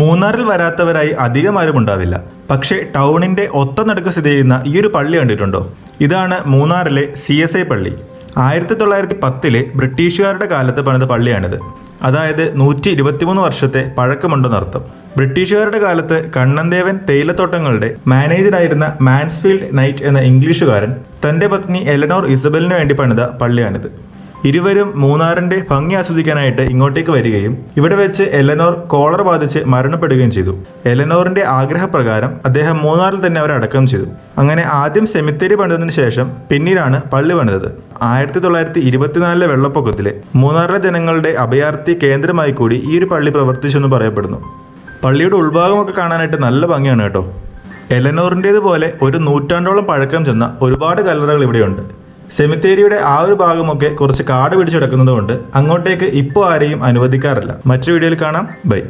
മൂന്നാറിൽ വരാത്തവരായി അധികം ആരും ഉണ്ടാവില്ല. പക്ഷേ ടൗണിൻ്റെ ഒത്ത നടുക്ക് സ്ഥിതി ചെയ്യുന്ന ഈ ഒരു പള്ളി കണ്ടിട്ടുണ്ടോ? ഇതാണ് മൂന്നാറിലെ CSI പള്ളി. 1910 ബ്രിട്ടീഷുകാരുടെ കാലത്ത് പണിത പള്ളിയാണിത്. അതായത് 123 വർഷത്തെ പഴക്കമുണ്ടെന്നർത്ഥം. ബ്രിട്ടീഷുകാരുടെ കാലത്ത് കണ്ണൻദേവൻ തേയിലത്തോട്ടങ്ങളുടെ മാനേജറായിരുന്ന മാൻസ്ഫീൽഡ് നൈറ്റ് എന്ന ഇംഗ്ലീഷുകാരൻ തൻ്റെ പത്നി എലനോർ ഇസബലിന് വേണ്ടി പണിത പള്ളിയാണിത്. ഇരുവരും മൂന്നാറിൻ്റെ ഭംഗി ആസ്വദിക്കാനായിട്ട് ഇങ്ങോട്ടേക്ക് വരികയും ഇവിടെ വെച്ച് എലനോർ കോളർ ബാധിച്ച് മരണപ്പെടുകയും ചെയ്തു. എലനോറിൻ്റെ ആഗ്രഹപ്രകാരം അദ്ദേഹം മൂന്നാറിൽ തന്നെ അവരെ അടക്കം ചെയ്തു. അങ്ങനെ ആദ്യം സെമിത്തേരി പണിതതിന് ശേഷം പിന്നീടാണ് പള്ളി പണിതത്. 1924 വെള്ളപ്പൊക്കത്തിലെ മൂന്നാറിലെ ജനങ്ങളുടെ അഭയാർത്ഥി കേന്ദ്രമായി കൂടി ഈ ഒരു പള്ളി പ്രവർത്തിച്ചെന്ന് പറയപ്പെടുന്നു. പള്ളിയുടെ ഉൾഭാഗമൊക്കെ കാണാനായിട്ട് നല്ല ഭംഗിയാണ് കേട്ടോ. എലനോറിൻ്റേതുപോലെ ഒരു നൂറ്റാണ്ടോളം പഴക്കം ചെന്ന ഒരുപാട് കല്ലറകൾ ഇവിടെയുണ്ട്. സെമിത്തേരിയുടെ ആ ഒരു ഭാഗമൊക്കെ കുറച്ച് കാട് പിടിച്ചു കിടക്കുന്നതുകൊണ്ട് അങ്ങോട്ടേക്ക് ഇപ്പോൾ ആരെയും അനുവദിക്കാറില്ല. മറ്റൊരു വീഡിയോയിൽ കാണാം. ബൈ.